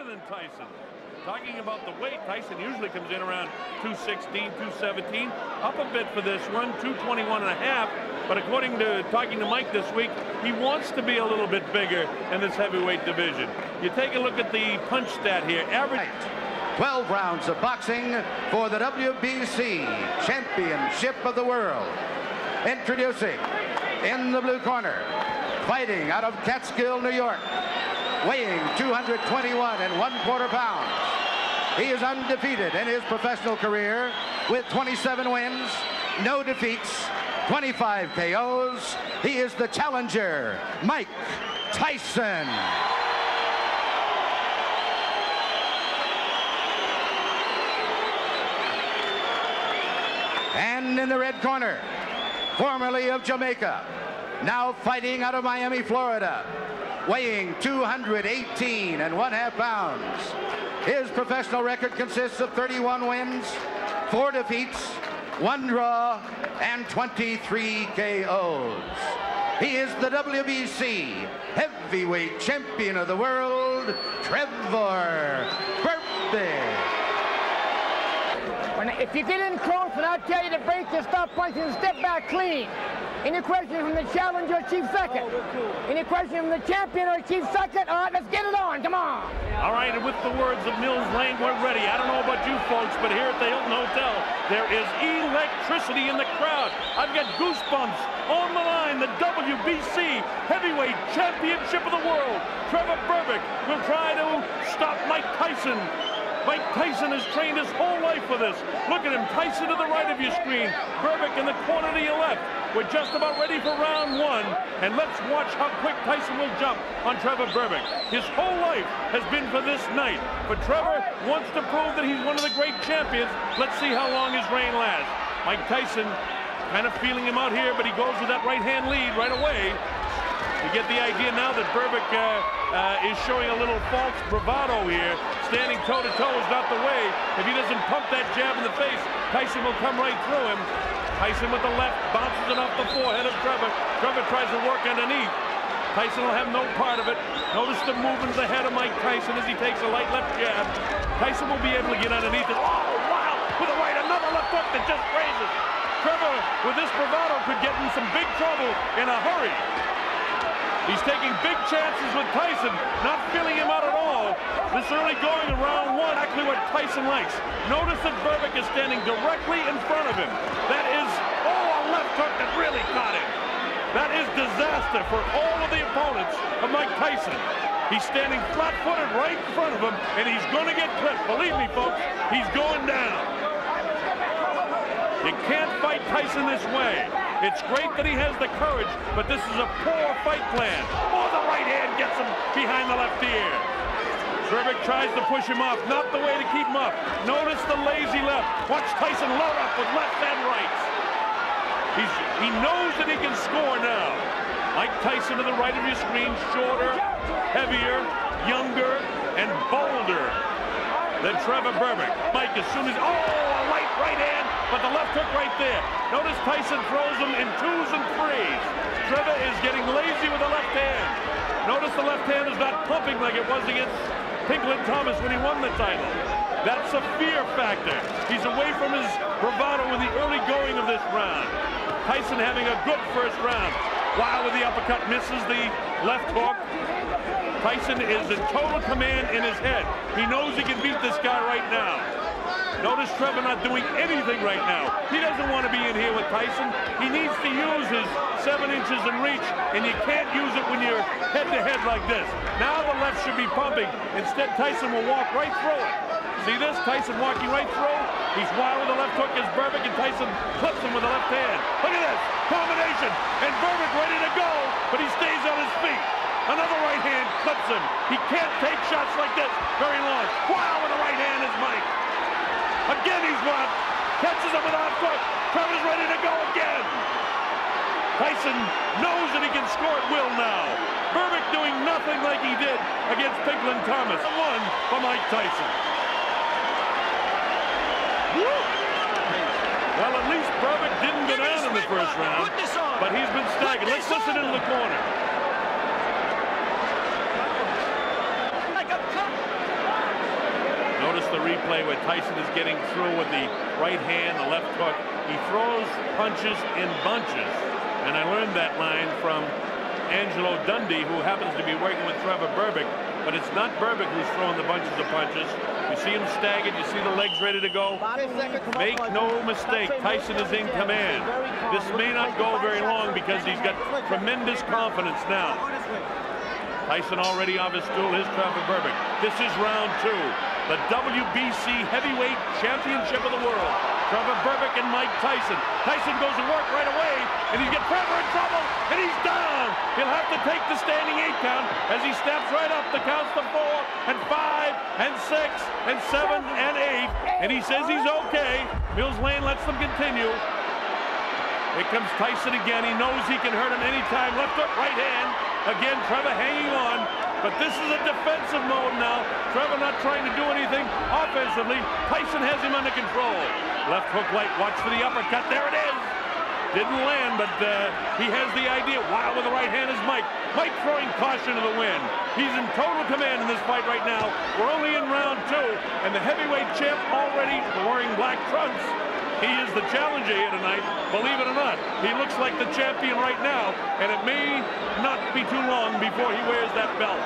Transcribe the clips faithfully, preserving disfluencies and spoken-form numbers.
better than Tyson. Talking about the weight, Tyson usually comes in around two sixteen, two seventeen. Up a bit for this one, two twenty-one and a half. But according to talking to Mike this week, he wants to be a little bit bigger in this heavyweight division. You take a look at the punch stat here. Average twelve rounds of boxing for the W B C Championship of the World. Introducing in the blue corner, fighting out of Catskill, New York, weighing two hundred twenty-one and one quarter pounds. He is undefeated in his professional career with twenty-seven wins, no defeats, twenty-five K Os. He is the challenger, Mike Tyson. And in the red corner, formerly of Jamaica, now fighting out of Miami, Florida, weighing two hundred eighteen and one half pounds. His professional record consists of thirty-one wins, four defeats, one draw, and twenty-three K Os. He is the W B C heavyweight champion of the world, Trevor Berbick. If you get in close and I tell you to break to stop punching and step back clean. Any question from the challenger or chief second? Any question from the champion or chief second? All right, let's get it on. Come on. All right, and with the words of Mills Lane, we're ready. I don't know about you folks, but here at the Hilton Hotel, there is electricity in the crowd. I've got goosebumps. On the line, the W B C Heavyweight Championship of the World. Trevor Berbick will try to stop Mike Tyson. Mike Tyson has trained his whole life for this. Look at him, Tyson to the right of your screen, Berbick in the corner to your left. We're just about ready for round one, and let's watch how quick Tyson will jump on Trevor Berbick. His whole life has been for this night, but Trevor wants to prove that he's one of the great champions. Let's see how long his reign lasts. Mike Tyson kind of feeling him out here, but he goes with that right-hand lead right away. You get the idea now that Berbick uh, uh, is showing a little false bravado here. Standing toe-to-toe is not the way. If he doesn't pump that jab in the face, Tyson will come right through him. Tyson with the left, bounces it off the forehead of Trevor. Trevor tries to work underneath. Tyson will have no part of it. Notice the movements ahead of Mike Tyson as he takes a light left jab. Tyson will be able to get underneath it. Oh, wow! With a right, another left hook that just raises. Trevor, with this bravado, could get in some big trouble in a hurry. He's taking big chances with Tyson, not feeling him out at all. This early going in round one, actually what Tyson likes. Notice that Berbick is standing directly in front of him. That is, oh, a left hook that really caught him. That is disaster for all of the opponents of Mike Tyson. He's standing flat-footed right in front of him, and he's going to get clipped. Believe me, folks, he's going down. You can't fight Tyson this way. It's great that he has the courage, but this is a poor fight plan. Oh, the right hand gets him behind the left ear. Berbick tries to push him off. Not the way to keep him up. Notice the lazy left. Watch Tyson load up with left and rights. He's, he knows that he can score now. Mike Tyson to the right of your screen, shorter, heavier, younger, and bolder than Trevor Berbick. Mike, as soon as, oh, a light right hand. But the left hook right there. Notice Tyson throws him in twos and threes. Trevor is getting lazy with the left hand. Notice the left hand is not pumping like it was against Pinklon Thomas when he won the title. That's a fear factor. He's away from his bravado in the early going of this round. Tyson having a good first round. Wow, with the uppercut, misses the left hook. Tyson is in total command in his head. He knows he can beat this guy right now. Notice Trevor not doing anything right now. He doesn't want to be in here with Tyson. He needs to use his seven inches in reach, and you can't use it when you're head-to-head like this. Now the left should be pumping. Instead, Tyson will walk right through it. See this? Tyson walking right through. He's wild with the left hook as Berbick, and Tyson clips him with the left hand. Look at this. Combination. And Berbick ready to go, but he stays on his feet. Another right hand clips him. He can't take shots like this very long. Wow, with the right hand is Mike. Again, he's one. Catches him with a foot. Trevor's ready to go again. Tyson knows that he can score at will now. Berbick doing nothing like he did against Pinklon Thomas. One for Mike Tyson. Woo. Well, at least Berbick didn't go down in the first round, but he's been staggered. Let's listen into the corner. Like a cup. the replay where Tyson is getting through with the right hand, the left hook. He throws punches in bunches. And I learned that line from Angelo Dundee, who happens to be working with Trevor Berbick. But it's not Berbick who's throwing the bunches of punches. You see him staggered. You see the legs ready to go. Make no mistake, Tyson is in command. This may not go very long because he's got tremendous confidence now. Tyson already off his stool. Here's Trevor Berbick. This is round two. The W B C Heavyweight Championship of the World. Trevor Berbick and Mike Tyson. Tyson goes to work right away, and he's got Trevor in trouble, and he's down. He'll have to take the standing eight count as he steps right up. The counts to four and five and six and seven and eight, and he says he's okay. Mills Lane lets them continue. Here comes Tyson again. He knows he can hurt him anytime. Left hook, right hand. Again, Trevor hanging on. But this is a defensive mode now. Trevor not trying to do anything offensively. Tyson has him under control. Left hook light. Watch for the uppercut. There it is. Didn't land, but uh, he has the idea. Wow, with the right hand is Mike. Mike throwing caution to the wind. He's in total command in this fight right now. We're only in round two, and the heavyweight champ already wearing black trunks. He is the challenger here tonight, believe it or not. He looks like the champion right now, and it may not be too long before he wears that belt.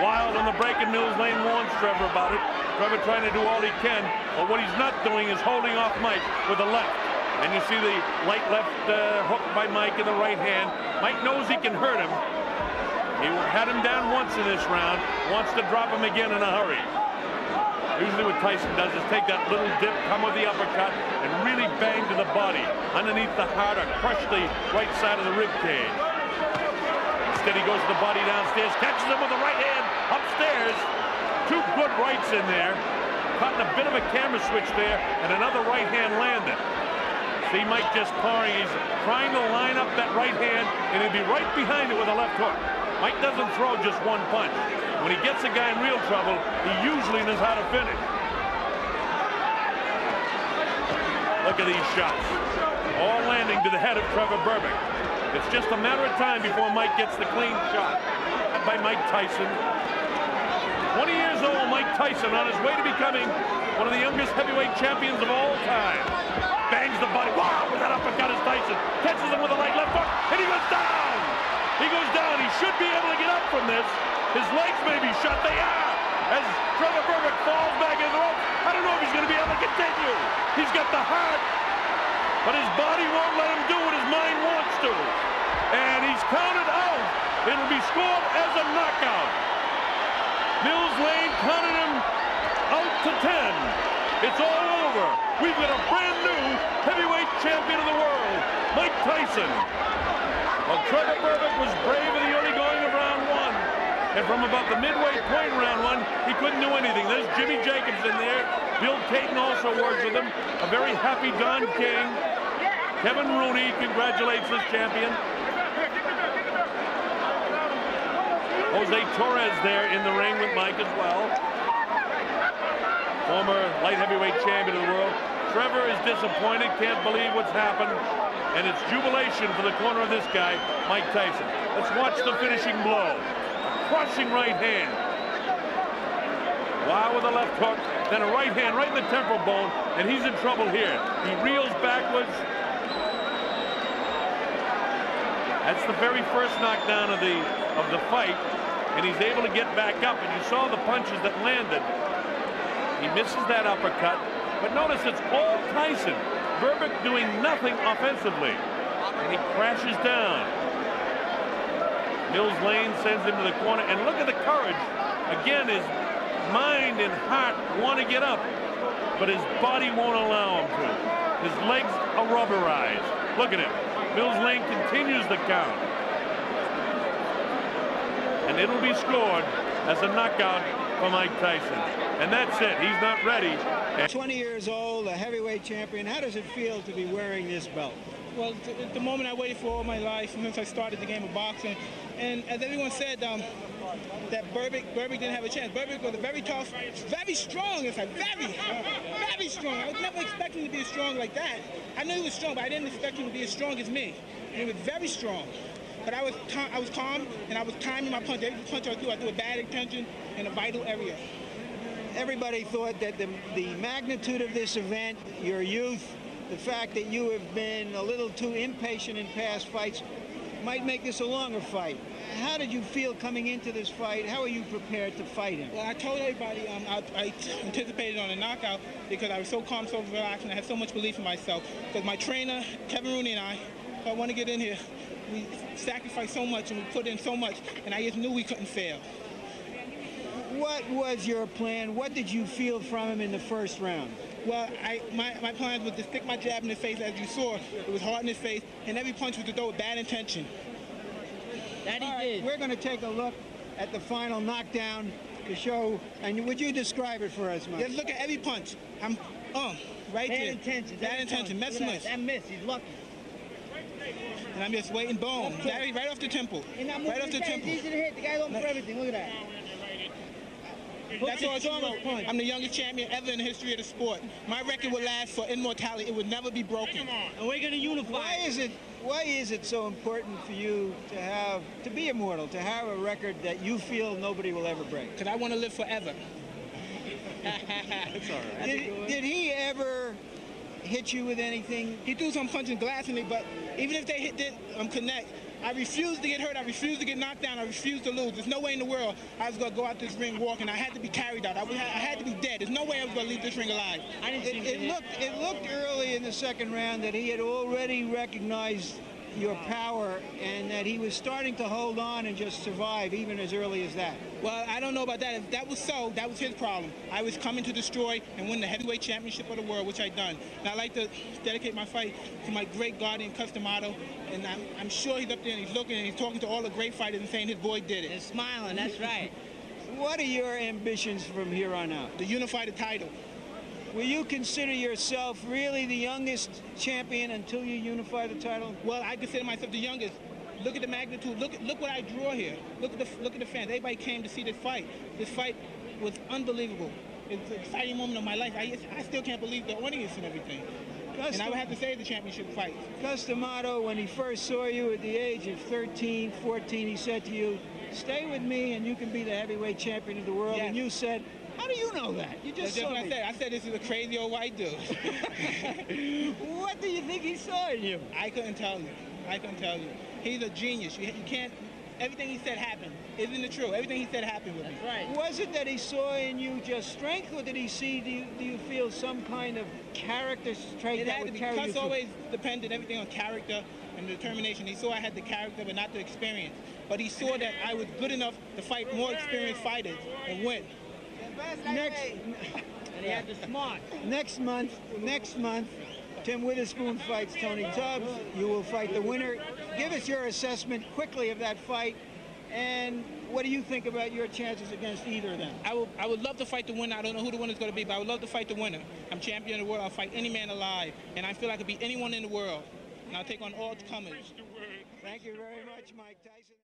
Wild on the break, and Mills Lane warns Trevor about it. Trevor trying to do all he can, but what he's not doing is holding off Mike with a left. And you see the light left uh, hook by Mike in the right hand. Mike knows he can hurt him. He had him down once in this round, wants to drop him again in a hurry. Usually what Tyson does is take that little dip, come with the uppercut, and really bang to the body. Underneath the heart or crush the right side of the rib cage. Instead he goes to the body downstairs, catches him with the right hand upstairs. Two good rights in there. Caught in a bit of a camera switch there, and another right hand landed. See Mike just pouring. He's trying to line up that right hand, and he'll be right behind it with a left hook. Mike doesn't throw just one punch. When he gets a guy in real trouble, he usually knows how to finish. Look at these shots. All landing to the head of Trevor Berbick. It's just a matter of time before Mike gets the clean shot by Mike Tyson. twenty years old Mike Tyson on his way to becoming one of the youngest heavyweight champions of all time. Bangs the body. Wow, with that uppercut is Tyson. Catches him with a light left hook, and he goes down. He goes down. He should be able to get up from this. His legs may be shut. They are. As Trevor Berbick falls back in the rope, I don't know if he's going to be able to continue. He's got the heart, but his body won't let him do what his mind wants to. And he's counted out. It'll be scored as a knockout. Mills Lane counted him out to ten. It's all over. We've got a brand new heavyweight champion of the world, Mike Tyson. Well, Trevor Berbick was brave in the early going of round one. And from about the midway point round one, he couldn't do anything. There's Jimmy Jacobs in there. Bill Payton also works with him. A very happy Don King. Kevin Rooney congratulates this champion. Jose Torres there in the ring with Mike as well. Former light heavyweight champion of the world. Trevor is disappointed, can't believe what's happened. And it's jubilation for the corner of this guy, Mike Tyson. Let's watch the finishing blow. Crushing right hand. Wow, with a left hook, then a right hand right in the temporal bone, and he's in trouble here. He reels backwards. That's the very first knockdown of the of the fight, and he's able to get back up. And you saw the punches that landed. He misses that uppercut, but notice it's all Tyson. Berbick doing nothing offensively, and he crashes down. Mills Lane sends him to the corner, and look at the courage. Again, his mind and heart want to get up, but his body won't allow him to. His legs are rubberized. Look at him. Mills Lane continues the count. And it'll be scored as a knockout for Mike Tyson. And that's it. He's not ready. twenty years old, a heavyweight champion. How does it feel to be wearing this belt? Well, at the moment I waited for all my life since I started the game of boxing. And as everyone said, um, that Berbick, Berbick didn't have a chance. Berbick was a very tough, very strong. It's like very, very strong. I was never expecting to be as strong like that. I knew he was strong, but I didn't expect him to be as strong as me. And he was very strong. But I was, I was calm, and I was timing my punch. Every punch I do, I do a bad intention in a vital area. everybody thought that the, the magnitude of this event, your youth, the fact that you have been a little too impatient in past fights, might make this a longer fight. How did you feel coming into this fight? How are you prepared to fight him? Well, I told everybody um, I, I anticipated on a knockout because I was so calm, so relaxed, and I had so much belief in myself. Because my trainer, Kevin Rooney, and I, if I want to get in here, we sacrificed so much and we put in so much, and I just knew we couldn't fail. What was your plan? What did you feel from him in the first round? Well, I, my, my plan was to stick my jab in his face, as you saw. It was hard in his face, and every punch was to throw with bad intention. That he did. We're going to take a look at the final knockdown to show, and would you describe it for us, Mike? Let's look at every punch. I'm, um, right there. Bad intention. Bad intention. Mess miss. That miss. He's lucky. And I'm just waiting, boom. Right off the temple. Right off the temple. He's easy to hit. The guy's open for everything. Look at that. That's all it's all about. I'm the youngest champion ever in the history of the sport. My record will last for immortality. It would never be broken. And we're going to unify. Why is it, why is it so important for you to have, to be immortal, to have a record that you feel nobody will ever break? Because I want to live forever. That's all right. Did, did he ever hit you with anything? He threw some punching glass in me, but even if they hit, didn't um, connect, I refuse to get hurt. I refuse to get knocked down. I refuse to lose. There's no way in the world I was going to go out this ring walking. I had to be carried out. I, was, I had to be dead. There's no way I was going to leave this ring alive. I didn't it, it, looked, it looked early in the second round that he had already recognized your power and that he was starting to hold on and just survive even as early as that. Well, I don't know about that. If that was so, that was his problem. I was coming to destroy and win the heavyweight championship of the world, which I done. And I'd like to dedicate my fight to my great guardian, Cus D'Amato. And I'm, I'm sure he's up there and he's looking and he's talking to all the great fighters and saying his boy did it. And smiling, that's right. What are your ambitions from here on out? To unify the title. Will you consider yourself really the youngest champion until you unify the title? Well, I consider myself the youngest. Look at the magnitude. Look, look what I draw here. Look at the, look at the fans. Everybody came to see this fight. This fight was unbelievable. It's an exciting moment of my life. I, I still can't believe the audience and everything. Cus and I would have to say the championship fight. Cus D'Amato, when he first saw you at the age of thirteen, fourteen, he said to you, "Stay with me, and you can be the heavyweight champion of the world." Yes. And you said, "How do you know that? You just That's saw just what me." I said. I said, "This is a crazy old white dude." What do you think he saw in you? I couldn't tell you. I couldn't tell you. He's a genius. You, you can't. Everything he said happened. Isn't it true? Everything he said happened with me. That's right. Was it that he saw in you just strength, or did he see? Do you, do you feel some kind of character trait that would carry you? It had to be. Cus always depended everything on character and determination. He saw I had the character, but not the experience. But he saw that I was good enough to fight more experienced fighters and win. Next, and he had the smart. Next month. Next month. Tim Witherspoon fights Tony Tubbs. You will fight the winner. Give us your assessment quickly of that fight, and what do you think about your chances against either of them? I would, I would love to fight the winner. I don't know who the winner is going to be, but I would love to fight the winner. I'm champion of the world. I'll fight any man alive, and I feel I could beat anyone in the world. And I'll take on all comers. Thank you very much, Mike Tyson.